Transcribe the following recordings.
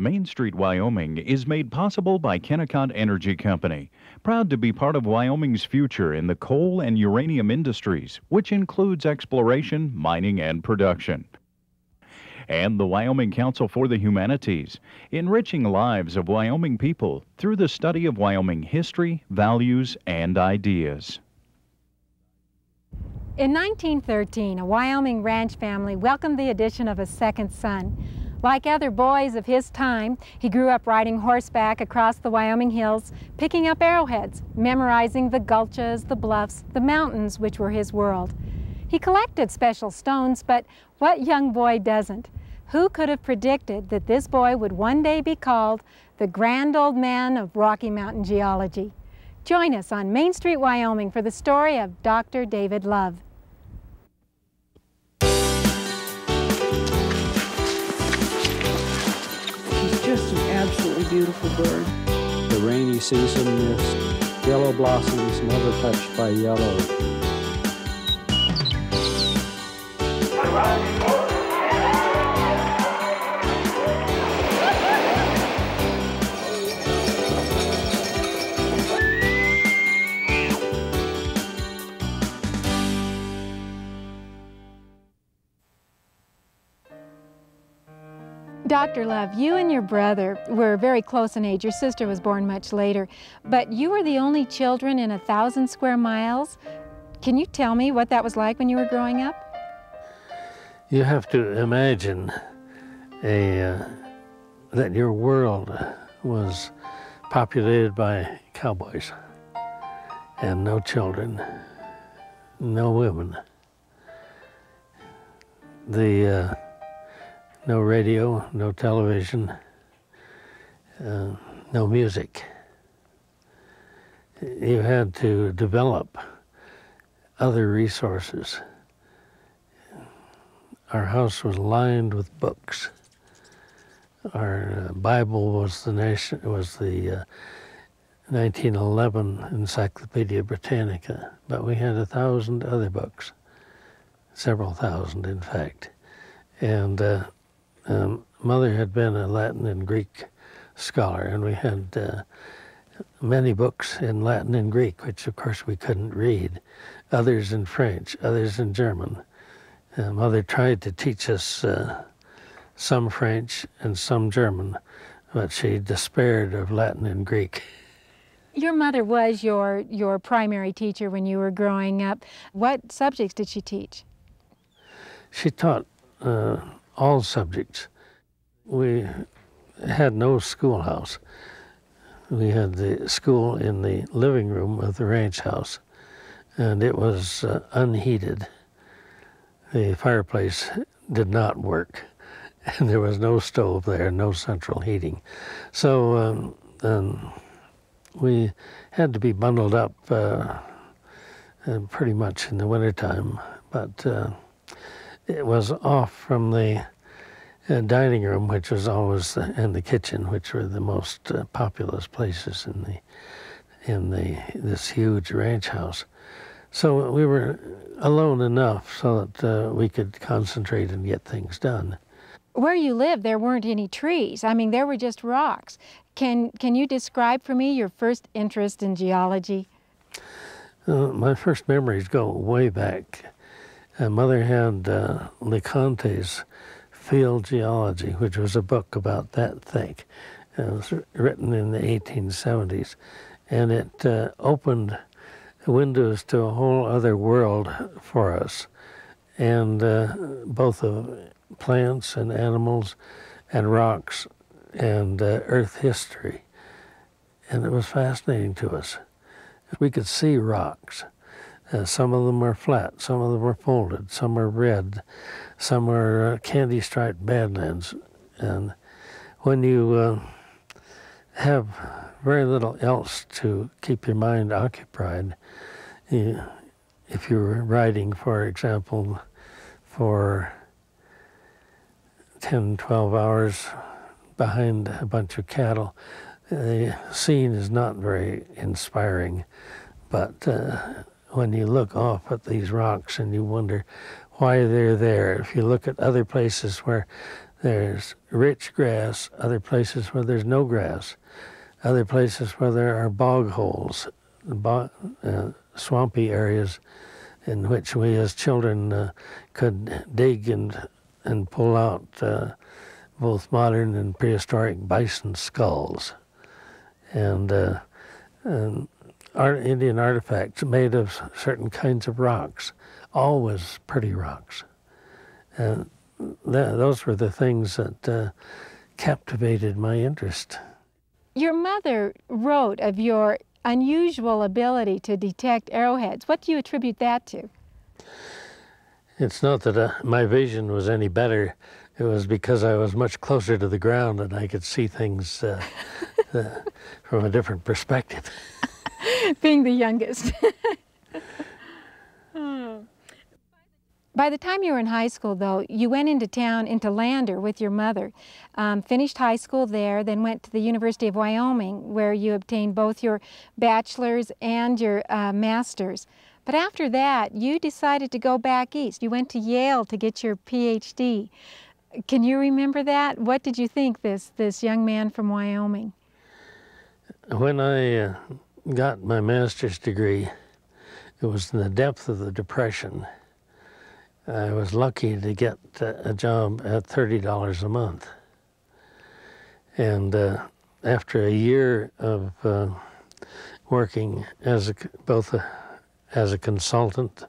Main Street, Wyoming is made possible by Kennecott Energy Company, proud to be part of Wyoming's future in the coal and uranium industries, which includes exploration, mining, and production. And the Wyoming Council for the Humanities, enriching lives of Wyoming people through the study of Wyoming history, values, and ideas. In 1913, a Wyoming ranch family welcomed the addition of a second son. Like other boys of his time, he grew up riding horseback across the Wyoming hills, picking up arrowheads, memorizing the gulches, the bluffs, the mountains, which were his world. He collected special stones, but what young boy doesn't? Who could have predicted that this boy would one day be called the grand old man of Rocky Mountain geology? Join us on Main Street, Wyoming for the story of Dr. David Love. Just an absolutely beautiful bird. The rainy season mist, yellow blossoms never touched by yellow. Dr. Love, you and your brother were very close in age. Your sister was born much later, but you were the only children in 1,000 square miles. Can you tell me what that was like when you were growing up? You have to imagine that your world was populated by cowboys and no children, no women. No radio, no television, no music. You had to develop other resources. Our house was lined with books. Our Bible was the 1911 Encyclopedia Britannica, but we had 1,000 other books, several thousand in fact, and Mother had been a Latin and Greek scholar, and we had many books in Latin and Greek, which of course we couldn't read, others in French, others in German. Mother tried to teach us some French and some German, but she despaired of Latin and Greek. Your mother was your primary teacher when you were growing up. What subjects did she teach? She taught all subjects. We had no schoolhouse. We had the school in the living room of the ranch house, and it was unheated. The fireplace did not work, and there was no stove there, no central heating. So we had to be bundled up pretty much in the wintertime, but it was off from the dining room, which was always, and the kitchen, which were the most populous places in this huge ranch house. So we were alone enough so that we could concentrate and get things done. Where you lived, there weren't any trees. I mean, there were just rocks. Can you describe for me your first interest in geology? My first memories go way back. Mother had LeConte's Field Geology, which was a book about that thick. It was written in the 1870s, and it opened windows to a whole other world for us, and both of plants and animals and rocks and earth history. And it was fascinating to us. We could see rocks. Some of them are flat, some of them are folded, some are red, some are candy-striped badlands. And when you have very little else to keep your mind occupied, if you're riding, for example, for 10, 12 hours behind a bunch of cattle, the scene is not very inspiring, but when you look off at these rocks and you wonder why they're there. If you look at other places where There's rich grass, other places where there's no grass, other places where there are bog holes, swampy areas in which we as children could dig and pull out both modern and prehistoric bison skulls. And Indian artifacts made of certain kinds of rocks, always pretty rocks. And those were the things that captivated my interest. Your mother wrote of your unusual ability to detect arrowheads. What do you attribute that to? It's not that my vision was any better. It was because I was much closer to the ground and I could see things from a different perspective. Being the youngest. Oh. By the time you were in high school, though, you went into town, into Lander with your mother, finished high school there, then went to the University of Wyoming, where you obtained both your bachelor's and your master's. But after that, you decided to go back east. You went to Yale to get your Ph.D. Can you remember that? What did you think, this young man from Wyoming? When I got my master's degree, it was in the depth of the Depression. I was lucky to get a job at $30 a month. And after a year of working as both as a consultant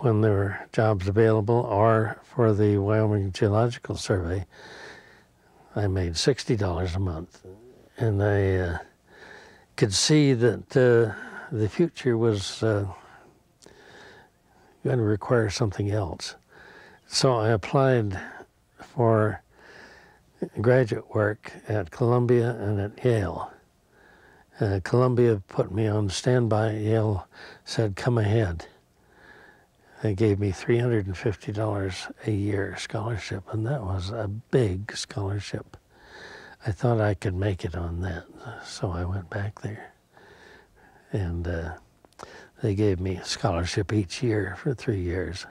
when there were jobs available or for the Wyoming Geological Survey, I made $60 a month. And I could see that the future was going to require something else. So I applied for graduate work at Columbia and at Yale. Columbia put me on standby. Yale said, come ahead. They gave me $350 a year scholarship, and that was a big scholarship. I thought I could make it on that, so I went back there. And they gave me a scholarship each year for 3 years,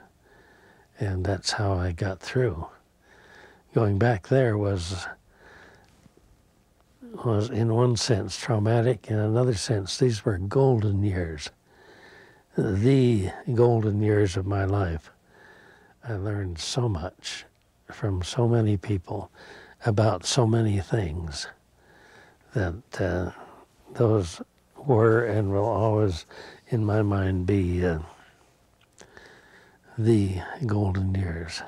and that's how I got through. Going back there was in one sense traumatic, in another sense these were golden years, the golden years of my life. I learned so much from so many people about so many things that those were and will always, in my mind, be the golden years.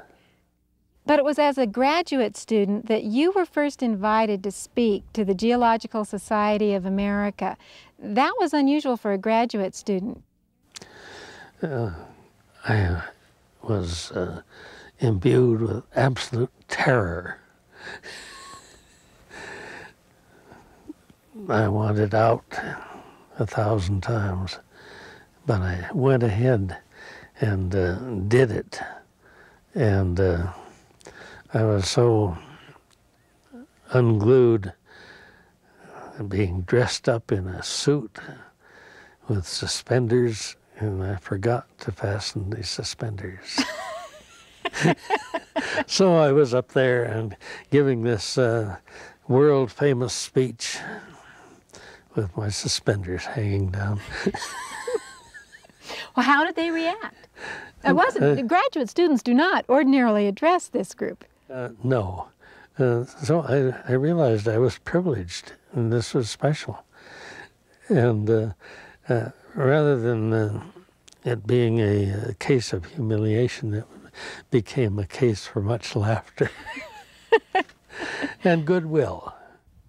But it was as a graduate student that you were first invited to speak to the Geological Society of America. That was unusual for a graduate student. I was imbued with absolute terror. I wanted out 1,000 times. But I went ahead and did it, and I was so unglued, being dressed up in a suit with suspenders, and I forgot to fasten the suspenders. So I was up there and giving this world-famous speech with my suspenders hanging down. Well, how did they react? It wasn't, graduate students do not ordinarily address this group. No. So I realized I was privileged, and this was special. And rather than it being a case of humiliation, it became a case for much laughter and goodwill.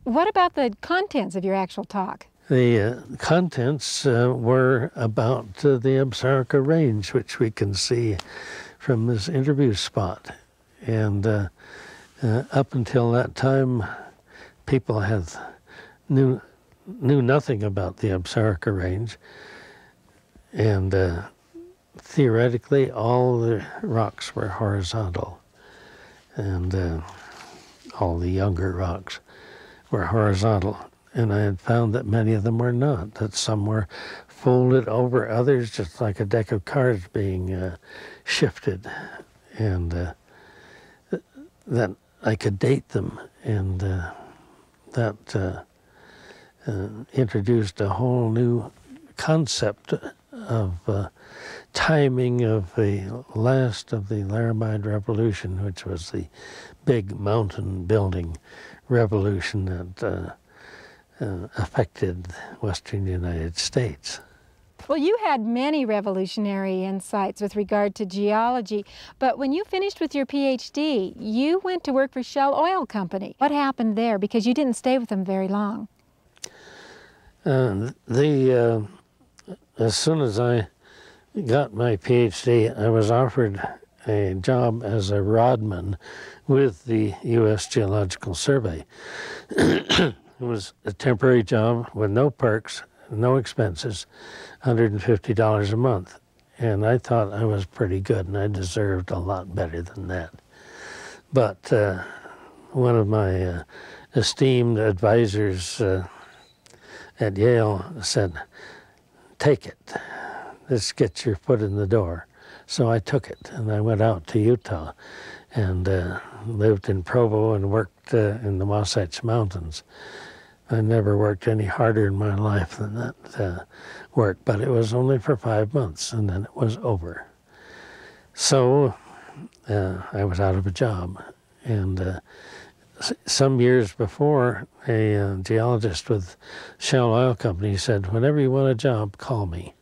What about the contents of your actual talk? The contents were about the Absaroka Range, which we can see from this interview spot. And up until that time, people knew nothing about the Absaroka Range. And theoretically, all the rocks were horizontal. And all the younger rocks were horizontal. And I had found that many of them were not, that some were folded over others, just like a deck of cards being shifted. And that I could date them, and that introduced a whole new concept of timing of the last of the Laramide Revolution, which was the big mountain building revolution that affected western United States. Well, you had many revolutionary insights with regard to geology, but when you finished with your PhD, you went to work for Shell Oil Company. What happened there? Because you didn't stay with them very long. As soon as I got my PhD, I was offered a job as a rodman with the U.S. Geological Survey. It was a temporary job with no perks, no expenses, $150 a month. And I thought I was pretty good, and I deserved a lot better than that. But one of my esteemed advisors at Yale said, "Take it. This gets your foot in the door." So I took it, and I went out to Utah and lived in Provo and worked in the Wasatch Mountains. I never worked any harder in my life than that work, but it was only for 5 months, and then it was over. So I was out of a job, and some years before, a geologist with Shell Oil Company said, "Whenever you want a job, call me."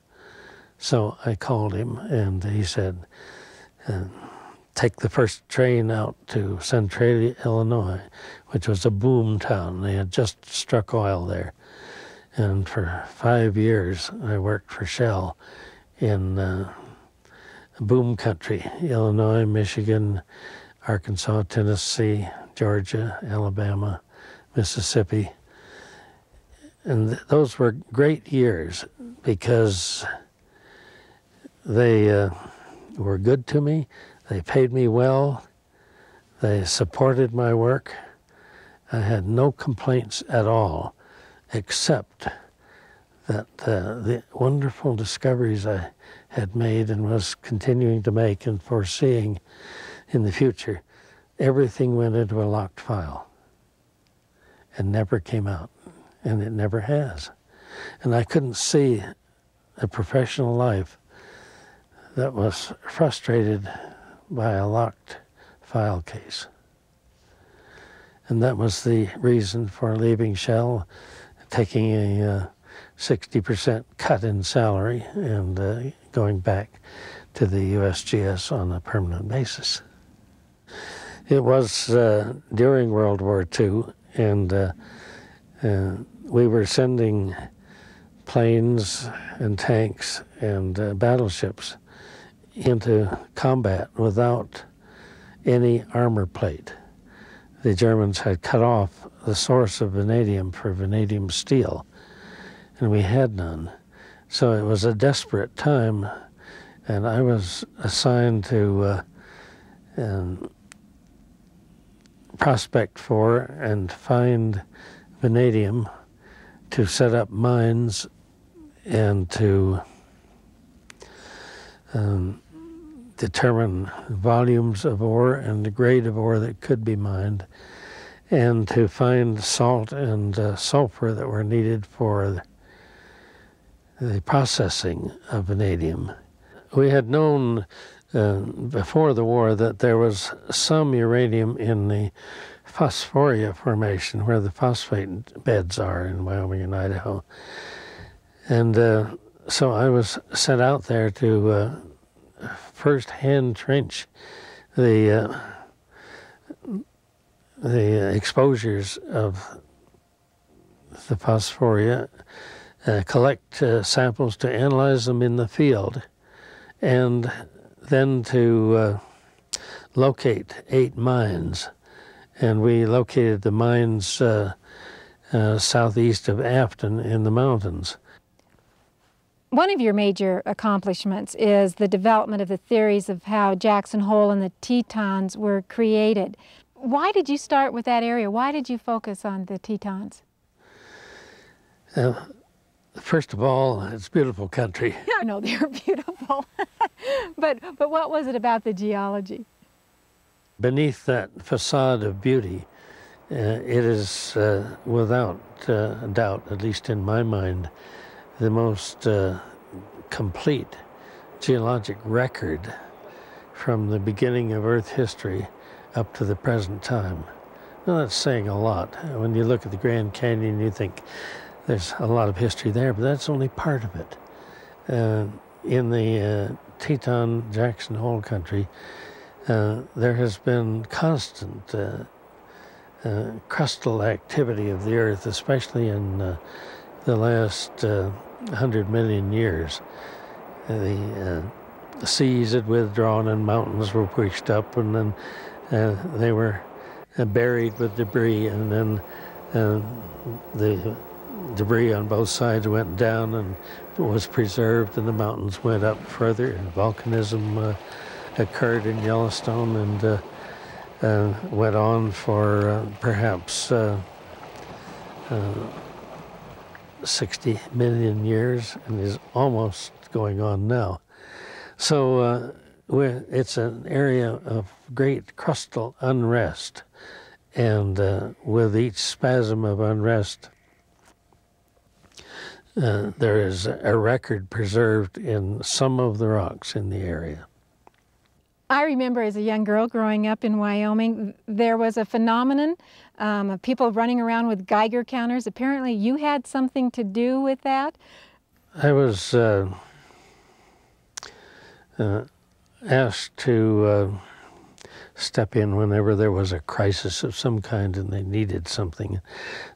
So I called him, and he said, "Take the first train out to Centralia, Illinois," which was a boom town. They had just struck oil there. And for 5 years, I worked for Shell in boom country, Illinois, Michigan, Arkansas, Tennessee, Georgia, Alabama, Mississippi. And those were great years because they were good to me. They paid me well, they supported my work. I had no complaints at all, except that the wonderful discoveries I had made and was continuing to make and foreseeing in the future, everything went into a locked file and never came out, and it never has. And I couldn't see a professional life that was frustrated by a locked file case. And that was the reason for leaving Shell, taking a 60% cut in salary and going back to the USGS on a permanent basis. It was during World War II, and we were sending planes and tanks and battleships into combat without any armor plate. The Germans had cut off the source of vanadium for vanadium steel, and we had none. So it was a desperate time, and I was assigned to prospect for and find vanadium to set up mines and to determine volumes of ore and the grade of ore that could be mined, and to find salt and sulfur that were needed for the processing of vanadium. We had known before the war that there was some uranium in the Phosphoria formation, where the phosphate beds are in Wyoming and Idaho. And so I was sent out there to first hand trench the exposures of the Phosphoria, collect samples to analyze them in the field, and then to locate 8 mines. And we located the mines southeast of Afton in the mountains. One of your major accomplishments is the development of the theories of how Jackson Hole and the Tetons were created. Why did you start with that area? Why did you focus on the Tetons? First of all, it's beautiful country. I know they're beautiful. But what was it about the geology? Beneath that facade of beauty, it is without doubt, at least in my mind, the most complete geologic record from the beginning of Earth history up to the present time. Now, that's saying a lot. When you look at the Grand Canyon, you think there's a lot of history there, but that's only part of it. In the Teton Jackson Hole country, there has been constant crustal activity of the Earth, especially in the last 100 million years. The seas had withdrawn and mountains were pushed up, and then they were buried with debris, and then the debris on both sides went down and was preserved, and the mountains went up further, and volcanism occurred in Yellowstone, and went on for perhaps 60 million years, and is almost going on now. So it's an area of great crustal unrest, and with each spasm of unrest, there is a record preserved in some of the rocks in the area. I remember as a young girl growing up in Wyoming, there was a phenomenon of people running around with Geiger counters. Apparently you had something to do with that. I was asked to step in whenever there was a crisis of some kind and they needed something.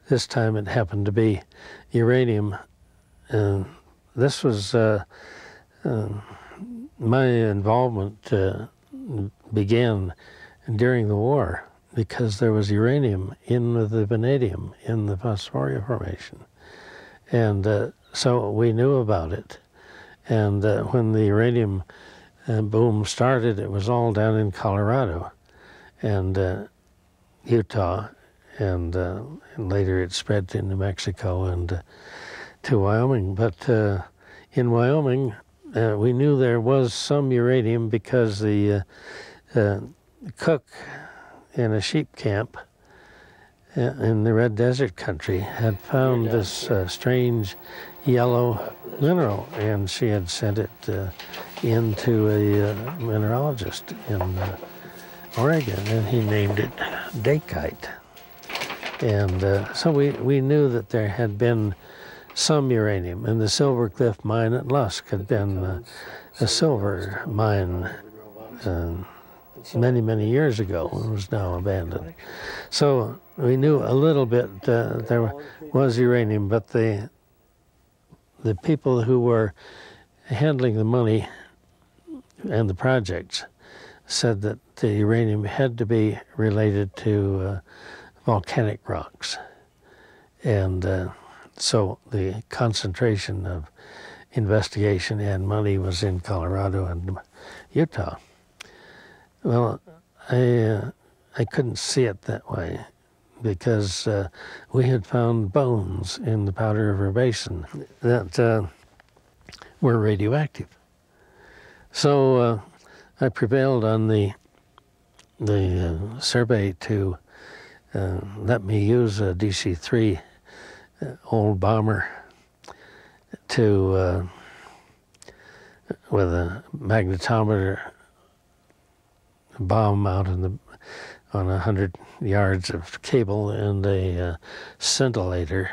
This time it happened to be uranium. This was my involvement began during the war because there was uranium in the vanadium in the Phosphoria formation. And so we knew about it. And when the uranium boom started, it was all down in Colorado and Utah, and later it spread to New Mexico and to Wyoming. But in Wyoming, we knew there was some uranium because the cook in a sheep camp in the Red Desert country had found this strange yellow mineral, and she had sent it in to a mineralogist in Oregon, and he named it dacite. And so we knew that there had been some uranium, and the Silver Cliff mine at Lusk had been a silver mine many, many years ago, and was now abandoned. So we knew a little bit there was uranium, but the people who were handling the money and the projects said that the uranium had to be related to volcanic rocks. And so the concentration of investigation and money was in Colorado and Utah. Well, I couldn't see it that way because we had found bones in the Powder River Basin that were radioactive. So I prevailed on the survey to let me use a DC-3 old bomber to with a magnetometer bomb out in on 100 yards of cable and a scintillator,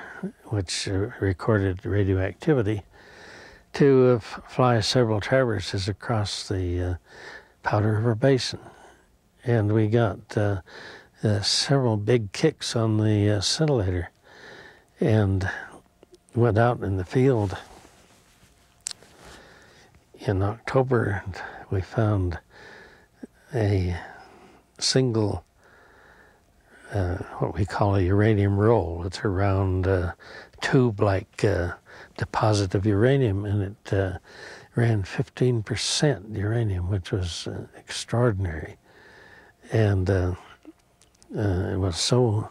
which recorded radioactivity, to fly several traverses across the Powder River Basin, and we got several big kicks on the scintillator. And went out in the field in October, and we found a single, what we call a uranium roll. It's a round tube-like deposit of uranium, and it ran 15% uranium, which was extraordinary. And it was so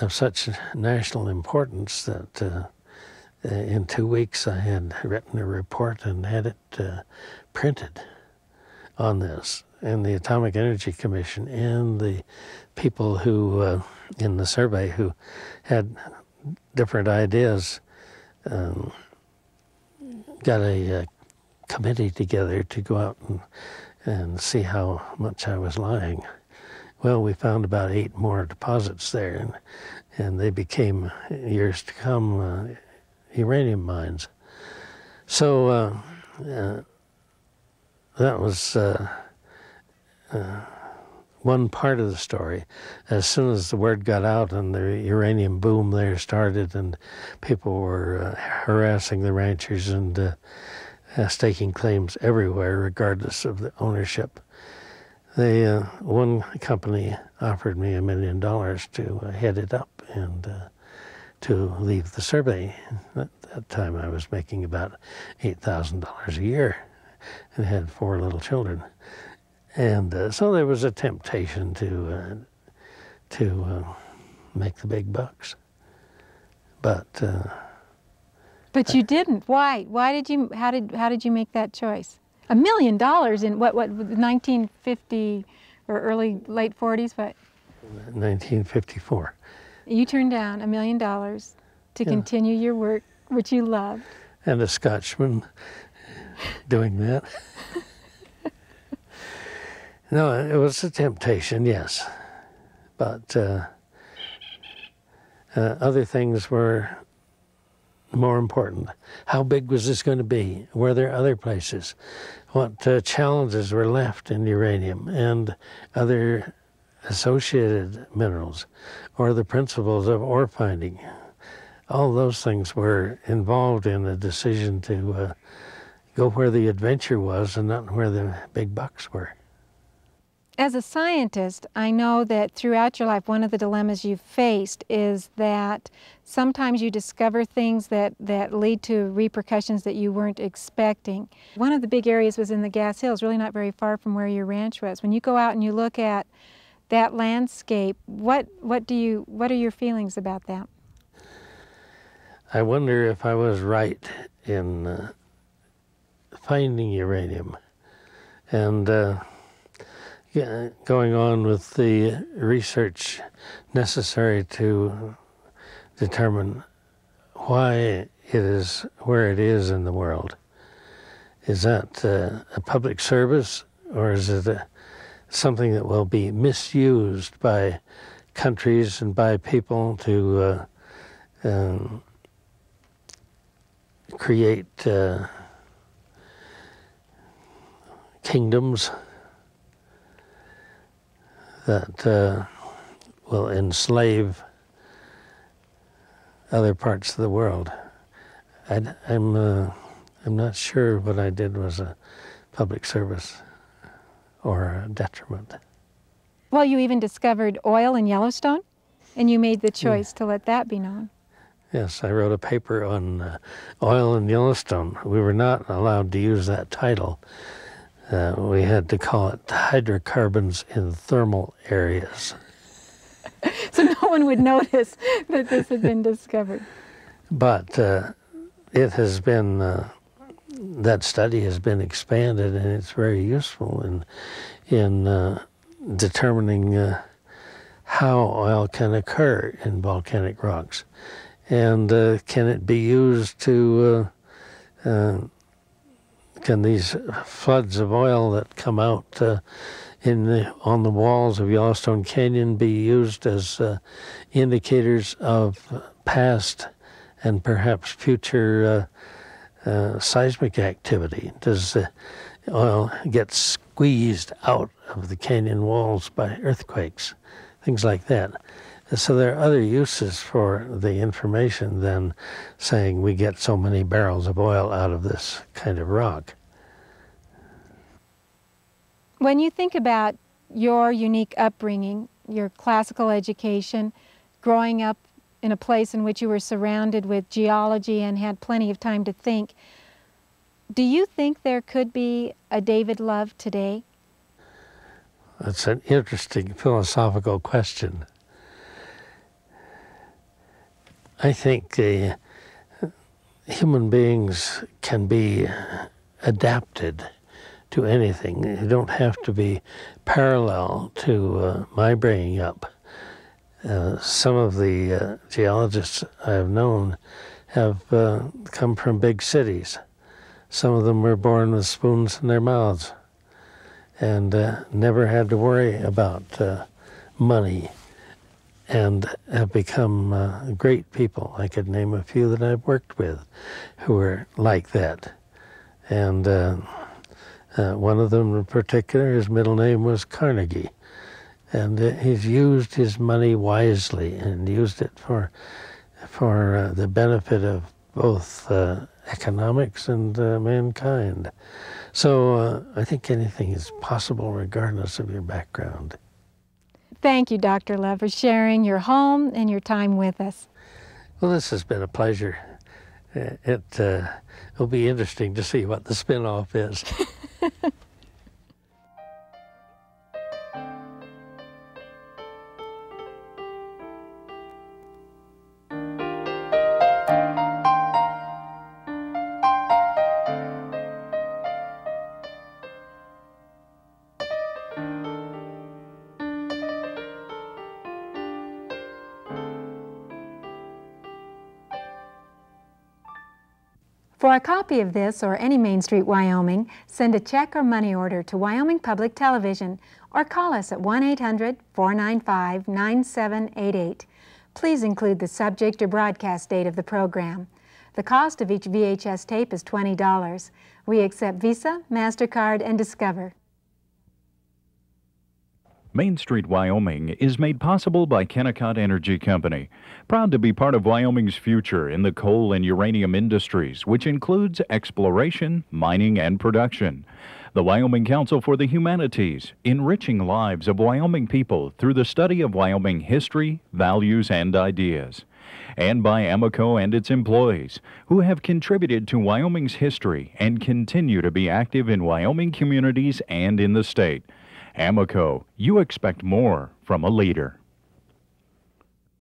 of such national importance that in 2 weeks I had written a report and had it printed on this. and the Atomic Energy Commission and the people who, in the survey, who had different ideas, got a committee together to go out and see how much I was lying. Well, we found about 8 more deposits there, and they became, years to come, uranium mines. So that was one part of the story. As soon as the word got out and the uranium boom there started and people were harassing the ranchers and staking claims everywhere, regardless of the ownership, they, one company offered me $1 million to head it up and to leave the survey. At that time I was making about $8,000 a year and had 4 little children. And so there was a temptation to make the big bucks. But you didn't. Why? Why did you? How did you make that choice? $1 million in what 1950 or late '40s? What? 1954. You turned down $1 million to continue your work, which you loved. And a Scotchman doing that. No, it was a temptation, yes, but other things were more important. How big was this going to be? Were there other places? What challenges were left in uranium and other associated minerals, or the principles of ore finding? All those things were involved in the decision to go where the adventure was and not where the big bucks were. As a scientist, I know that throughout your life, one of the dilemmas you've faced is that sometimes you discover things that lead to repercussions that you weren't expecting. One of the big areas was in the Gas Hills, really not very far from where your ranch was. When you go out and you look at that landscape, what are your feelings about that? I wonder if I was right in finding uranium and going on with the research necessary to determine why it is where it is in the world. Is that a public service, or is it something that will be misused by countries and by people to create kingdoms that will enslave other parts of the world? I'm not sure what I did was a public service or a detriment. Well, you even discovered oil in Yellowstone, and you made the choice to let that be known. Yes, I wrote a paper on oil in Yellowstone. We were not allowed to use that title. We had to call it hydrocarbons in thermal areas. So no one would notice that this had been discovered. But it has been, that study has been expanded, and it's very useful in determining how oil can occur in volcanic rocks. And can it be used to can these floods of oil that come out on the walls of Yellowstone Canyon be used as indicators of past and perhaps future seismic activity? Does the oil get squeezed out of the canyon walls by earthquakes? Things like that. So there are other uses for the information than saying we get so many barrels of oil out of this kind of rock. When you think about your unique upbringing, your classical education, growing up in a place in which you were surrounded with geology and had plenty of time to think, do you think there could be a David Love today? That's an interesting philosophical question. I think human beings can be adapted to anything. They don't have to be parallel to my bringing up. Some of the geologists I have known have come from big cities. Some of them were born with spoons in their mouths and never had to worry about money and have become great people. I could name a few that I've worked with who were like that. And one of them in particular, his middle name was Carnegie. And he's used his money wisely and used it for the benefit of both economics and mankind. So I think anything is possible regardless of your background. Thank you, Dr. Love, for sharing your home and your time with us. Well, this has been a pleasure. It will be interesting to see what the spin-off is. For a copy of this or any Main Street Wyoming, send a check or money order to Wyoming Public Television or call us at 1-800-495-9788. Please include the subject or broadcast date of the program. The cost of each VHS tape is $20. We accept Visa, MasterCard, and Discover. Main Street Wyoming is made possible by Kennecott Energy Company, proud to be part of Wyoming's future in the coal and uranium industries, which includes exploration, mining, and production. The Wyoming Council for the Humanities, enriching lives of Wyoming people through the study of Wyoming history, values, and ideas. And by Amoco and its employees, who have contributed to Wyoming's history and continue to be active in Wyoming communities and in the state. Amoco, you expect more from a leader.